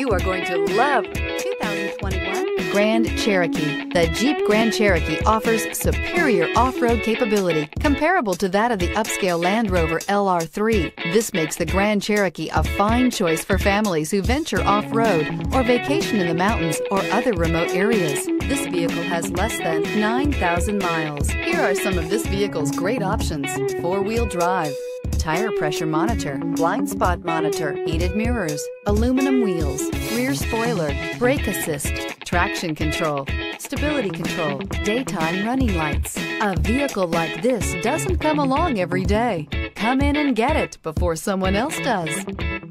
You are going to love 2021 Grand Cherokee. The Jeep Grand Cherokee offers superior off-road capability comparable to that of the upscale Land Rover LR3. This makes the Grand Cherokee a fine choice for families who venture off-road or vacation in the mountains or other remote areas. This vehicle has less than 9,000 miles. Here are some of this vehicle's great options: four-wheel drive, tire pressure monitor, blind spot monitor, heated mirrors, aluminum wheels, rear spoiler, brake assist, traction control, stability control, daytime running lights. A vehicle like this doesn't come along every day. Come in and get it before someone else does.